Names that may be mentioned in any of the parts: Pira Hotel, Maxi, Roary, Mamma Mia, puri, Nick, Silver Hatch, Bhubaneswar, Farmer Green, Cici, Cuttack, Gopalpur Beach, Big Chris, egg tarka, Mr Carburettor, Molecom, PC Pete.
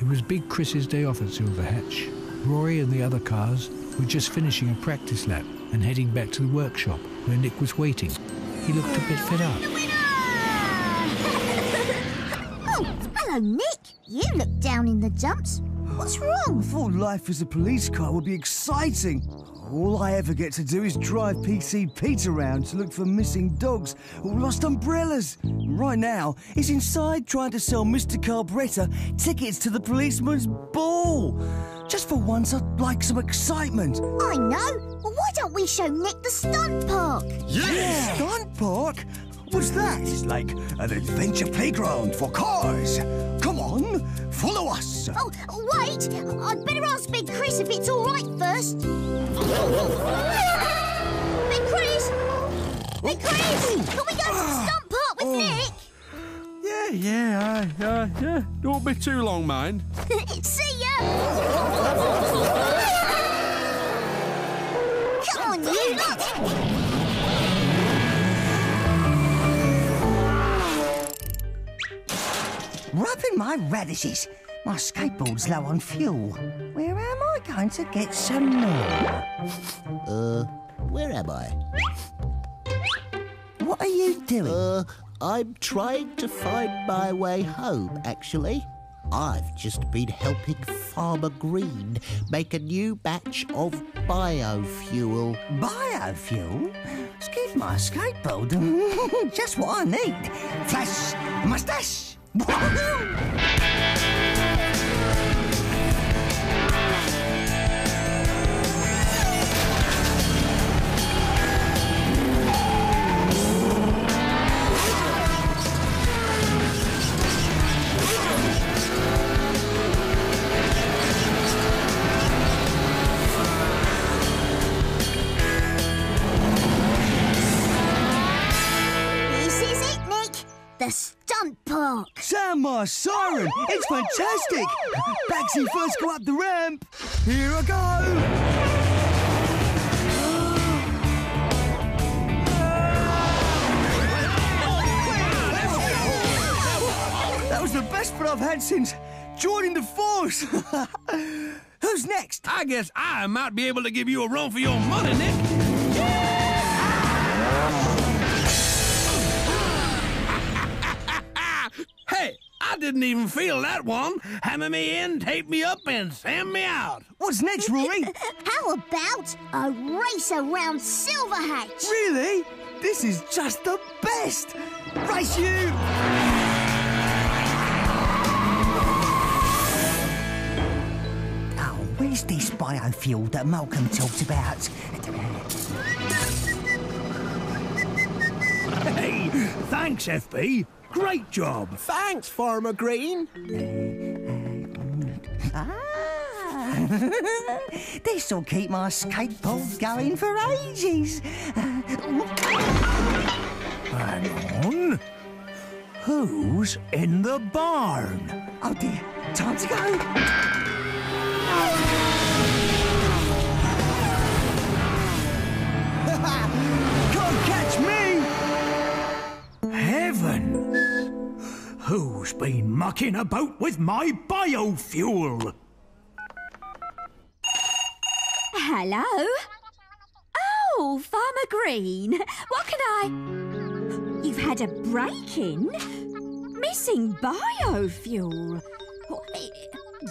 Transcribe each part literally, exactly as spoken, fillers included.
It was Big Chris's day off at Silver Hatch. Rory and the other cars were just finishing a practice lap and heading back to the workshop where Nick was waiting. He looked a bit fed up. Oh, hello, Nick. You look down in the dumps. What's wrong? I thought life as a police car would be exciting. All I ever get to do is drive P C Pete around to look for missing dogs or lost umbrellas. Right now, he's inside trying to sell Mr Carburettor tickets to the policeman's ball. Just for once, I'd like some excitement. I know. Well, why don't we show Nick the stunt park? Yes! Yeah. Stunt park? What's that? It's like an adventure playground for cars. Come on, follow us. Oh, wait. I'd better ask Big Chris if it's all right first. Big Chris! Big Chris! Can we go to the stunt park with Nick? Yeah, yeah, uh, uh, yeah. It won't be too long, mind. See ya! Come on, you lot! Rubbing my radishes. My skateboard's low on fuel. Where am I going to get some more? Uh, where am I? What are you doing? Uh, I'm trying to find my way home, actually. I've just been helping Farmer Green make a new batch of biofuel. Biofuel? Excuse my skateboard. Just what I need. Flash, mustache. This is it, Nick. The stunt park. My siren! It's fantastic! Maxi, first go up the ramp! Here I go! That was the best fun I've had since joining the force! Who's next? I guess I might be able to give you a run for your money, Nick! I didn't even feel that one. Hammer me in, tape me up, and sand me out. What's next, Rory? How about a race around Silver Hatch? Really? This is just the best. Race you! Oh, where's this biofuel that Malcolm talked about? Hey, thanks, F B. Great job! Thanks, Farmer Green. Ah! This'll keep my skateboard going for ages. Hang on. Who's in the barn? Oh dear, time to go. Can't catch me! Heaven! Who's been mucking about with my biofuel? Hello? Oh, Farmer Green. What can I... You've had a break-in? Missing biofuel?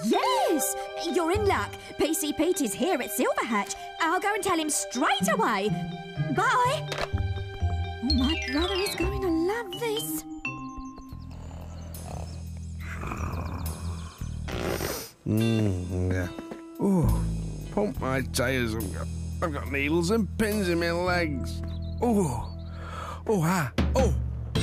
Yes! You're in luck. P C Pete is here at Silver Hatch. I'll go and tell him straight away. Bye! Oh, my brother is going to love this. Mmm, yeah. Oh, pump my tyres. I've got, I've got needles and pins in my legs. Oh, oh, ah, oh.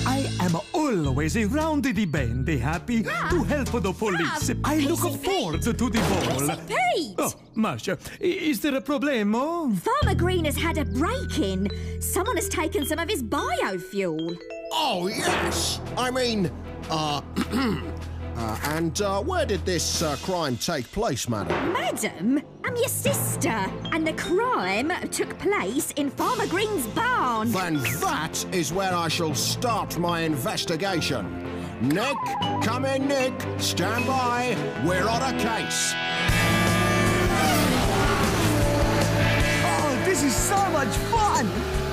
I am always around the bend, happy Rob, to help the police. Rob, I look P C forward Pete. To the ball. P C Pete! Oh, Marsha, is there a problemo? Farmer Green has had a break-in. Someone has taken some of his biofuel. Oh, yes! I mean, uh... Uh, and uh, where did this uh, crime take place, madam? Madam? I'm your sister, and the crime took place in Farmer Green's barn. Then that is where I shall start my investigation. Nick, come in, Nick. Stand by. We're on a case. Oh, this is so much fun!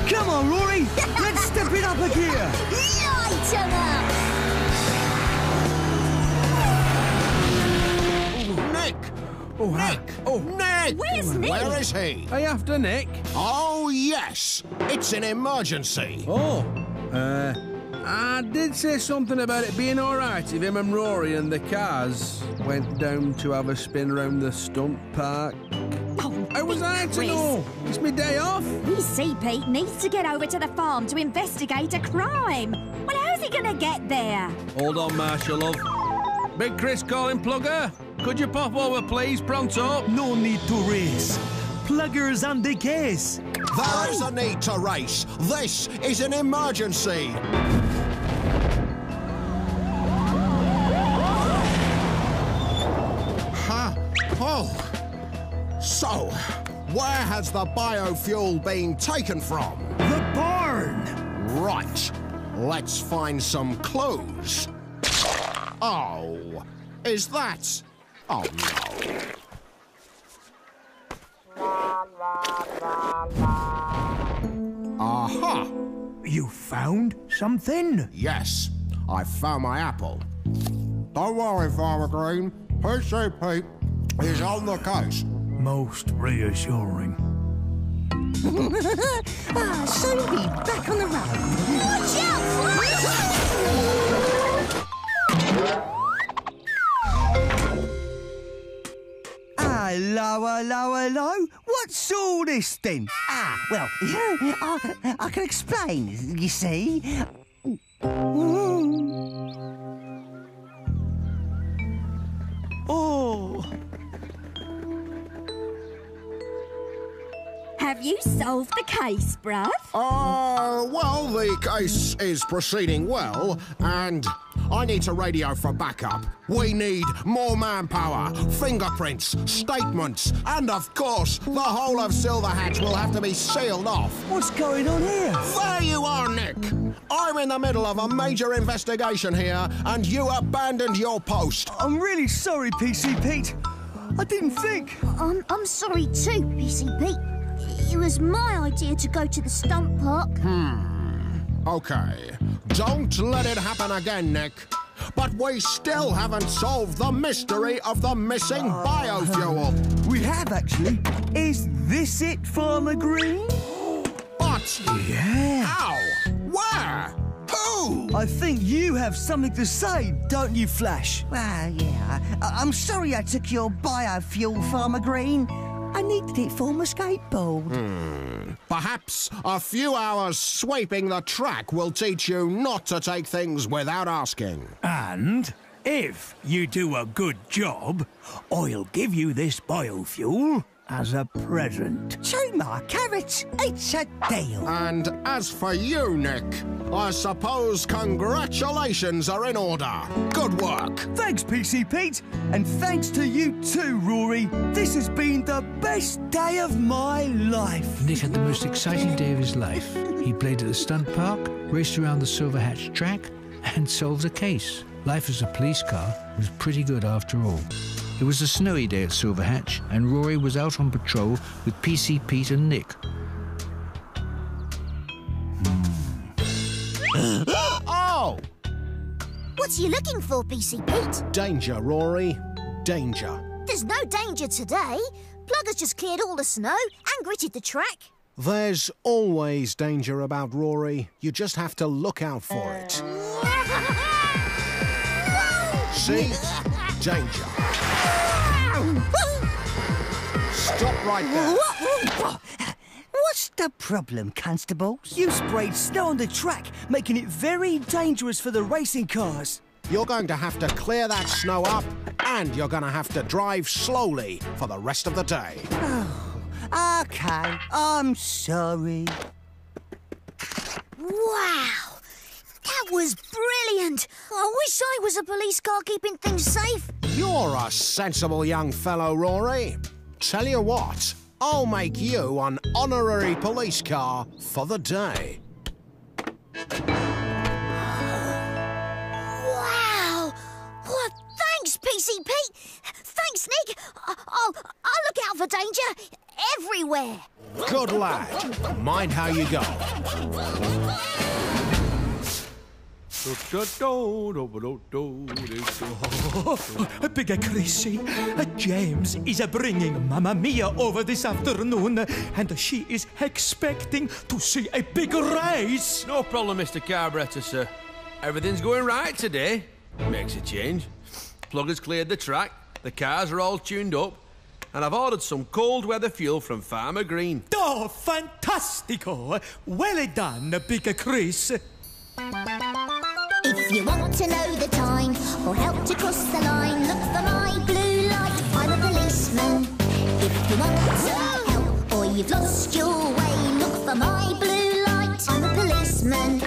Come on, Rory. Let's step it up a gear. Light 'em up! Oh, Nick! Oh, Nick! Oh, Nick! Where's Nick? Where is he? Hey, after Nick. Oh, yes. It's an emergency. Oh. Uh... I did say something about it being all right if him and Rory and the cars went down to have a spin round the stump park. Oh, how was I to know? It's my day off. P C Pete needs to get over to the farm to investigate a crime. Well, how's he gonna get there? Hold on, Marshall, love. Big Chris calling Plugger. Could you pop over, please, pronto? No need to race. Plugger's on the case. There is a need to race. This is an emergency. So, where has the biofuel been taken from? The barn! Right. Let's find some clues. Oh, is that... Oh, no. Aha! You found something? Yes, I found my apple. Don't worry, Farmer Green. P C Pete is on the case. Most reassuring. Ah, soon be back on the road. Watch out! Hello, hello, hello. What's all this then? Ah, well, I, I can explain, you see. Oh... Have you solved the case, bruv? Uh, well, the case is proceeding well, and I need to radio for backup. We need more manpower, fingerprints, statements, and, of course, the whole of Silver Hatch will have to be sealed off. What's going on here? There you are, Nick. I'm in the middle of a major investigation here, and you abandoned your post. I'm really sorry, P C Pete. I didn't think. I'm, I'm sorry too, P C Pete. It was my idea to go to the stump park. Hmm. Okay. Don't let it happen again, Nick. But we still haven't solved the mystery of the missing uh, biofuel. We have, actually. Is this it, Farmer Green? But... Yeah. How? Where? Who? I think you have something to say, don't you, Flash? Well, yeah. I I'm sorry I took your biofuel, Farmer Green. I needed it for my skateboard. Hmm. Perhaps a few hours sweeping the track will teach you not to take things without asking. And if you do a good job, I'll give you this biofuel as a present. Chew my carrots, it's a deal. And as for you, Nick, I suppose congratulations are in order. Good work. Thanks, P C Pete, and thanks to you too, Rory. This has been the best day of my life. Nick had the most exciting day of his life. He played at the stunt park, raced around the Silver Hatch track, and solved a case. Life as a police car was pretty good after all. It was a snowy day at Silver Hatch, and Rory was out on patrol with P C Pete and Nick. Oh! What are you looking for, P C Pete? Danger, Rory. Danger. There's no danger today. Plugger's just cleared all the snow and gritted the track. There's always danger about Rory. You just have to look out for it. See? Danger. Stop right there. What's the problem, constables? You sprayed snow on the track, making it very dangerous for the racing cars. You're going to have to clear that snow up, and you're going to have to drive slowly for the rest of the day. Oh, okay. I'm sorry. Wow. That was brilliant! I wish I was a police car keeping things safe. You're a sensible young fellow, Rory. Tell you what, I'll make you an honorary police car for the day. Wow! sneak. I'll, I'll look out for danger everywhere. Good lad. Mind how you go. Big Chrissy, James is bringing Mamma Mia over this afternoon, and she is expecting to see a big race. No problem, Mr Carburettor, sir. Everything's going right today. Makes a change. Plug has cleared the track, the cars are all tuned up, and I've ordered some cold weather fuel from Farmer Green. Oh, fantastico! Well done, Big Chris. If you want to know the time, or help to cross the line, look for my blue light, I'm a policeman. If you want some help, or you've lost your way, look for my blue light, I'm a policeman.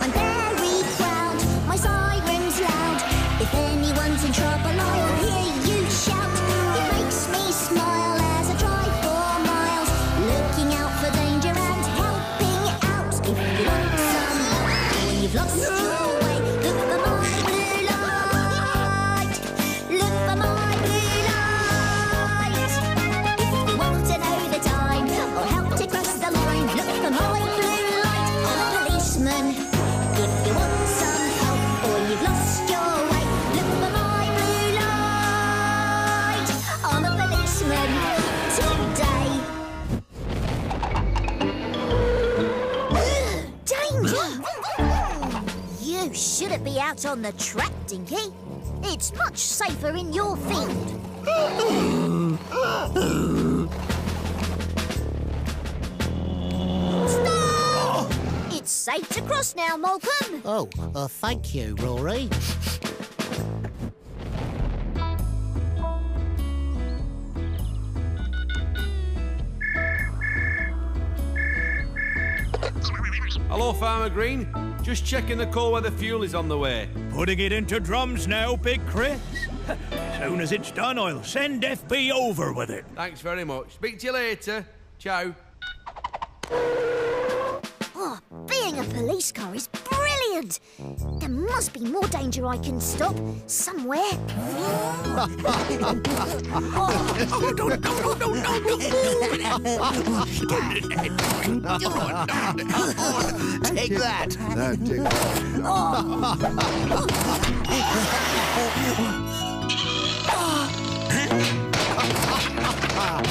I'm very proud, my siren's loud. If anyone's in trouble, I'll hear you shout. It makes me smile as I drive four miles, looking out for danger and helping out. If you want some help, you've lost your way, look for my blue light. Look for my blue light. If you want to know the time, or help to cross the line, look for my blue light, I'm a policeman. If you want some help, or you've lost your way, look for my blue light. I'm a policeman today. Danger! You shouldn't be out on the track, Dinky. It's much safer in your field. Stop! It's safe to cross now, Malcolm. Oh, uh, thank you, Rory. Hello, Farmer Green. Just checking the cold weather fuel is on the way. Putting it into drums now, Big Chris. Soon as it's done, I'll send F B over with it. Thanks very much. Speak to you later. Ciao. Oh, being a police car is brilliant. There must be more danger I can stop somewhere. Oh, no, no, no, no, no, no. Take that. No, take that.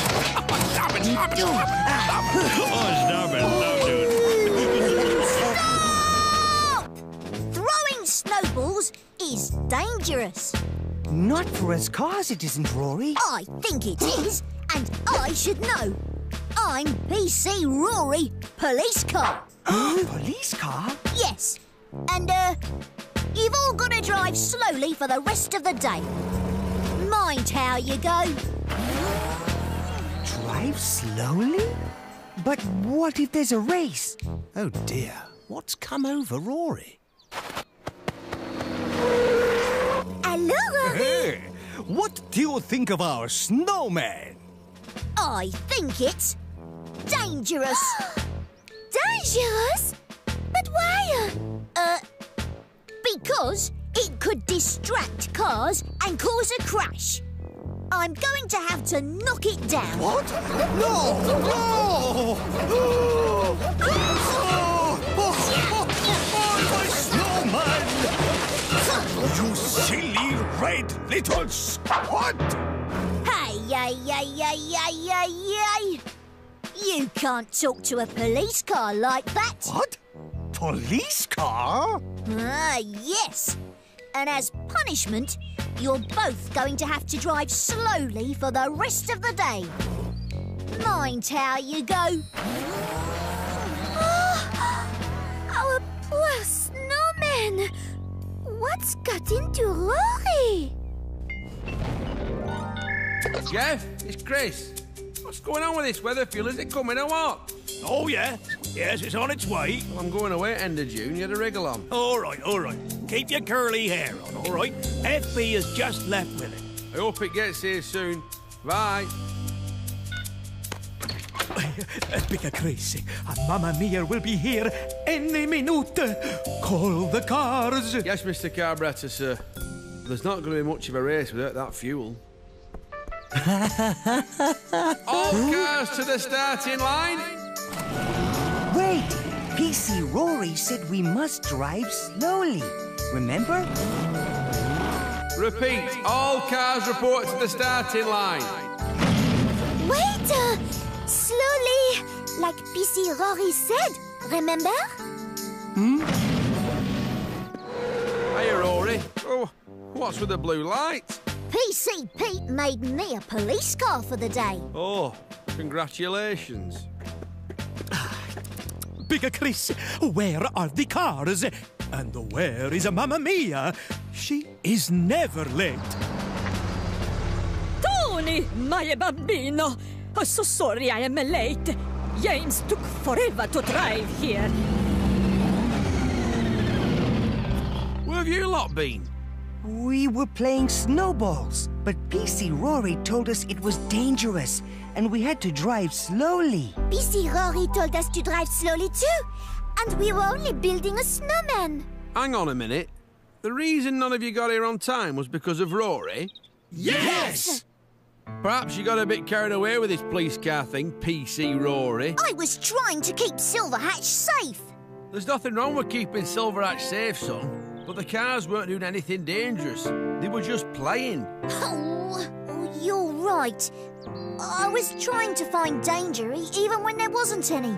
Stop it, stop it, stop it. Oh, stop it, stop it. Snowballs is dangerous. Not for us cars, it isn't, Rory. I think it is, and I should know. I'm P C Rory, police car. Police car? Yes. And, uh, you've all got to drive slowly for the rest of the day. Mind how you go. Drive slowly? But what if there's a race? Oh, dear. What's come over Rory? Hello, Rory. Hey, what do you think of our snowman? I think it's dangerous. Dangerous? But why? Uh, because it could distract cars and cause a crash. I'm going to have to knock it down. What? No! No! Oh! Oh! Oh! Oh, my snowman! You silly red little squad! Hey, hey, hey, hey, hey, hey, hey! You can't talk to a police car like that! What? Police car? Ah, yes. And as punishment, you're both going to have to drive slowly for the rest of the day. Mind how you go. Oh, our poor snowman! What's got into Rory? Jeff, it's Chris. What's going on with this weather fuel? Is it coming or what? Oh, yeah. Yes, it's on its way. Well, I'm going away at end of June. You had a wriggle on. All right, all right. Keep your curly hair on, all right? F B has just left with it. I hope it gets here soon. Bye. Big Chris, Mamma Mia will be here any minute. Call the cars. Yes, Mister Carburettor, sir. There's not going to be much of a race without that fuel. All cars to the starting line. Wait! P C Roary said we must drive slowly, remember? Repeat, all cars report to the starting line. Wait! Uh, slowly, like P C Roary said, remember? Hmm? Hey, Roary. Oh, what's with the blue light? P C Pete made me a police car for the day. Oh, congratulations. Big Chris, where are the cars? And where is Mamma Mia? She is never late. Tony, my bambino. I'm so sorry I am late. James took forever to drive here. Where have you lot been? We were playing snowballs, but P C Roary told us it was dangerous and we had to drive slowly. P C Roary told us to drive slowly too, and we were only building a snowman. Hang on a minute. The reason none of you got here on time was because of Roary? Yes! Perhaps you got a bit carried away with this police car thing, P C Roary. I was trying to keep Silver Hatch safe. There's nothing wrong with keeping Silver Hatch safe, son. But the cars weren't doing anything dangerous. They were just playing. Oh, you're right. I was trying to find danger even when there wasn't any.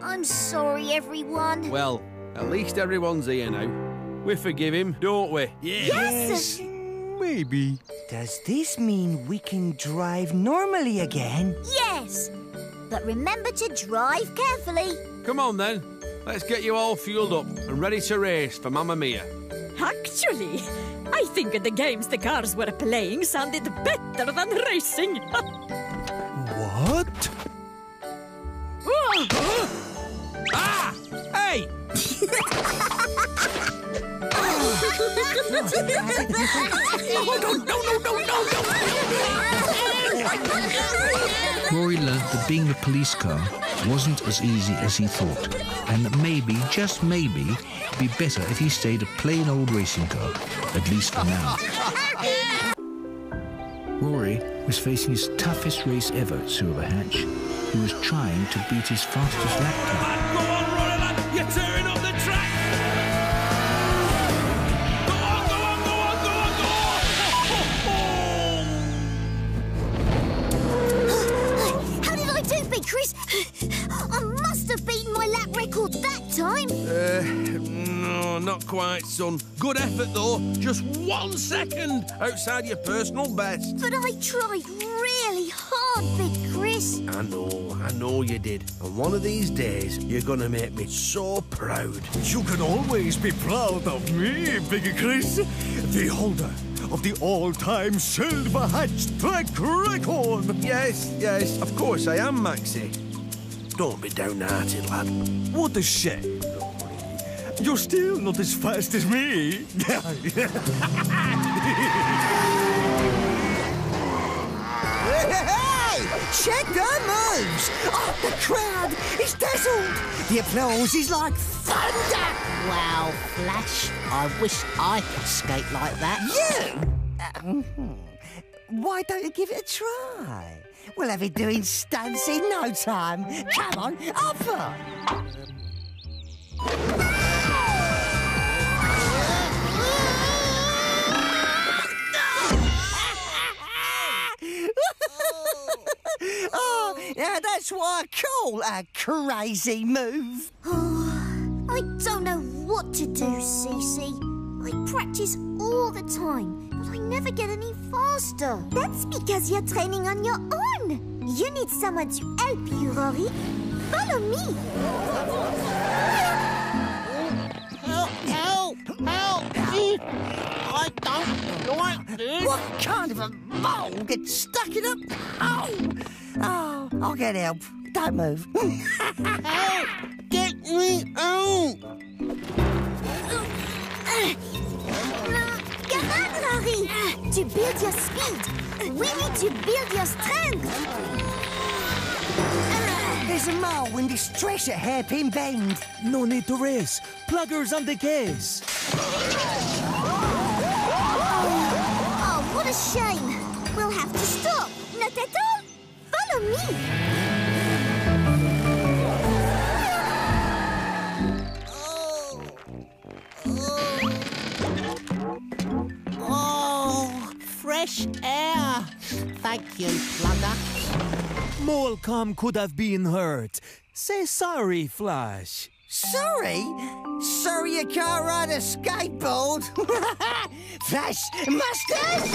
I'm sorry, everyone. Well, at least everyone's here now. We forgive him, don't we? Yes! Yes. Yes. Maybe. Does this mean we can drive normally again? Yes, but remember to drive carefully. Come on, then. Let's get you all fueled up and ready to race for Mamma Mia. Actually, I think the games the cars were playing sounded better than racing. What? Ah! Hey! Oh, no, no, no, no, no, no! Roary learned that being a police car wasn't as easy as he thought, and that maybe, just maybe, it'd be better if he stayed a plain old racing car, at least for now. Roary was facing his toughest race ever at Silver Hatch. He was trying to beat his fastest lap time. Go on, Roary, lad! You're tearing up the track! Go on, go on, go on, go on, go on! Oh, oh, oh. How did I do, Big Chris? I must have beaten my lap record that time. Uh, no, not quite, son. Good effort, though. Just one second outside your personal best. But I tried really hard, Big Chris. I know, I know you did. And one of these days, you're going to make me so proud. You can always be proud of me, Big Chris. The holder of the all-time Silver Hatch track record. Yes, yes, of course I am, Maxi. Don't be downhearted, lad. What a shame. You're still not as fast as me. Hey! Check their moves! Oh, the crowd is dazzled! The applause is like thunder! Wow, Flash, I wish I could skate like that. You? Uh, why don't you give it a try? We'll have it doing stunts in no time. Come on, up on! Oh, yeah, that's what I call a crazy move. Oh, I don't know what to do, Cece. I practice all the time, but I never get any faster. That's because you're training on your own. You need someone to help you, Roary. Follow me. Help! Help! Help! I don't like this. What kind of a mole gets stuck in a hole? Oh, I'll get help. Don't move. Help! Get me out! Come on, Roary! To build your speed, we need to build your strength. There's a mole in this treasure hairpin bend. No need to race. Pluggers on the case. Oh, what a shame. We'll have to stop. Not at all. Follow me. Oh. Oh. Oh, fresh air. Thank you, Plugger. Molecom could have been hurt. Say sorry, Flash. Sorry? Sorry you can't ride a skateboard? Flash Mustard?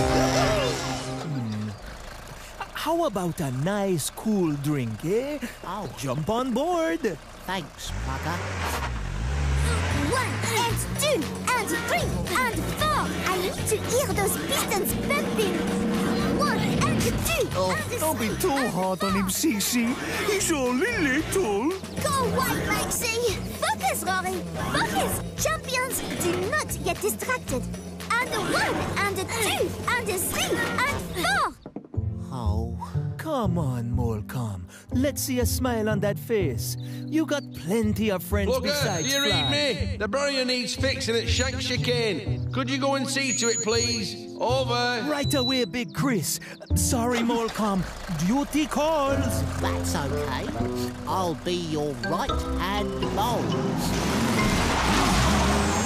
Hmm. How about a nice cool drink, eh? I'll jump on board. Thanks, Plugger. One and two and three and four. I need to hear those pistons bumping. One and two. Oh, and don't be too hard four. on him, C C. He's only little. Go away, Maxi. Focus, Rory. Focus. Champions, do not get distracted. And one and two and three and four. Oh. Come on, Molecom. Let's see a smile on that face. You got plenty of friends Plugger, besides you Flash. Read me? The barrier needs fixing at Shank's Chicane. Could you go and see to it, please? Over. Right away, Big Chris. Sorry, Molecom. Duty calls. That's okay. I'll be your right hand mole.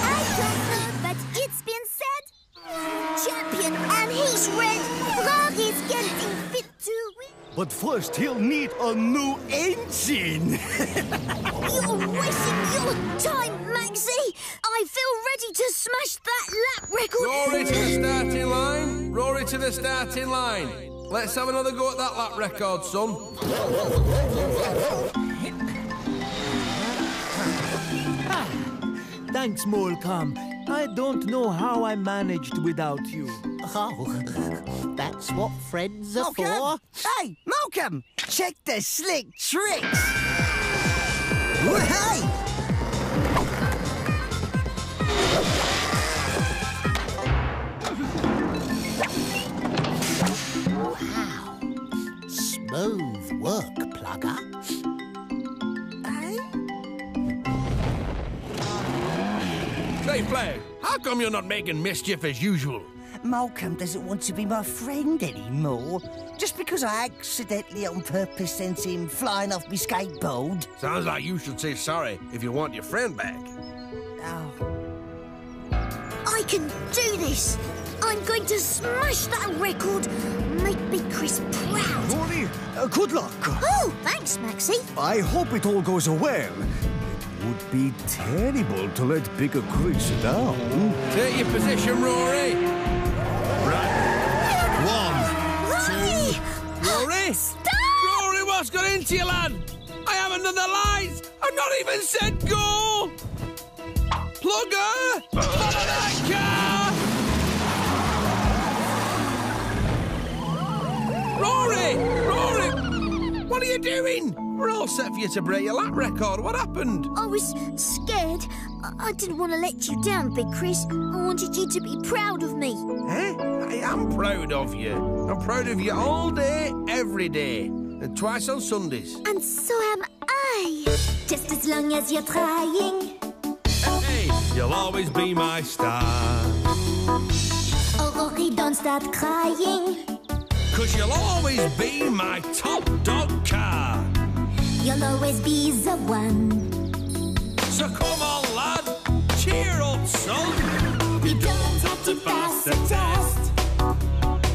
I don't know, but it's been said. Champion, and he's red. Rory's getting fit too. But first, he'll need a new engine. You're wasting your time, Maxi. I feel ready to smash that lap record. Rory to the starting line. Rory to the starting line. Let's have another go at that lap record, son. Ah, thanks, Molecom. I don't know how I managed without you. Oh, that's what friends are Molecom. for. Hey, Molecom, check the slick tricks. Hey! Wow, smooth work, Plugger. Hey, Flag, how come you're not making mischief as usual? Molecom doesn't want to be my friend anymore. Just because I accidentally on purpose sent him flying off my skateboard. Sounds like you should say sorry if you want your friend back. Oh. I can do this. I'm going to smash that record. Make Big Chris proud. Rory, uh, good luck. Oh, thanks, Maxi. I hope it all goes well. Would be terrible to let Bigger Chris down. Take your position, Rory. Right. One. Rory! Two. Rory! Stop! Rory, what's got into you, lad? I have another light. I've not even said go. Plugger! Follow that car! Rory! Rory! What are you doing? We're all set for you to break your lap record. What happened? I was scared. I didn't want to let you down, Big Chris. I wanted you to be proud of me. Eh? I am proud of you. I'm proud of you all day, every day. And twice on Sundays. And so am I. Just as long as you're trying. Hey, you'll always be my star. Oh, Rory, don't start crying. Cos you'll always be my top dog car. You'll always be the one. So come on, lad, cheer up, son. You don't have to pass the test.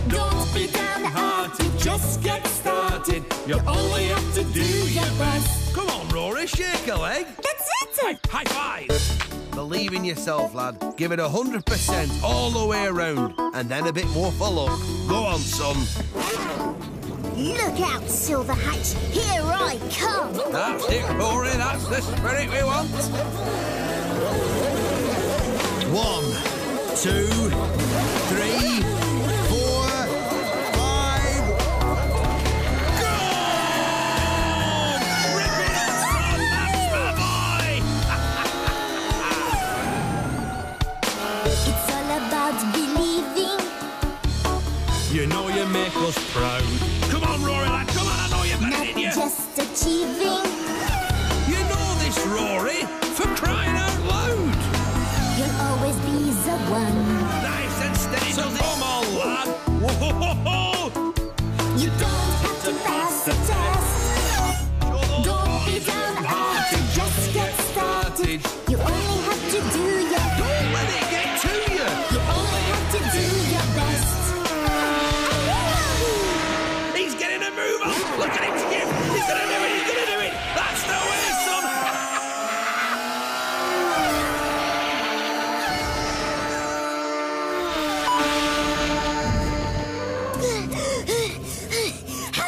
Don't be downhearted, just get started. You only have to do your best. Come on, Rory, shake a leg. That's it! High, high five! Believe in yourself, lad. Give it one hundred percent all the way around. And then a bit more for luck. Go on, son. Look out, Silver Hatch. Here I come. That's it, Rory. That's the spirit we want. One, two, three, four, five. Go! Rip it up, son. That's my boy. It's all about believing. You know you make us proud. Come on, Rory, lad. Come on, I know you've got Not it in you. just achieving. You know this, Rory, for crying out loud. You'll always be the one. Nice and steady. So come on, lad. Whoa, ho, ho, ho.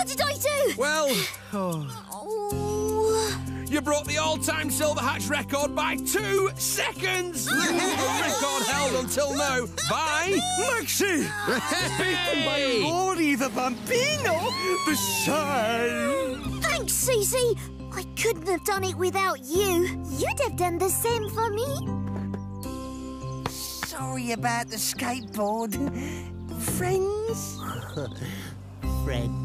What did I do? Well... Oh. Oh. You broke the all-time Silver Hatch record by two seconds! Record held until now by... Maxi! Beaten by Roary the Bambino! The shine! Thanks, Susie! I couldn't have done it without you. You'd have done the same for me. Sorry about the skateboard. Friends? Friends.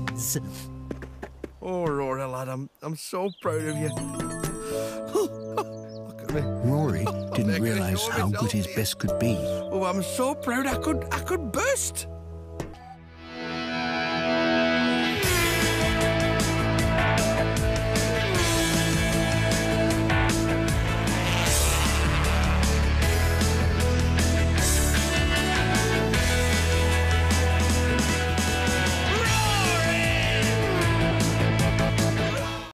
Oh, Rory, lad, I'm, I'm so proud of you. Look at me. Rory didn't realise how good his best could be. Oh, I'm so proud I could, I could burst.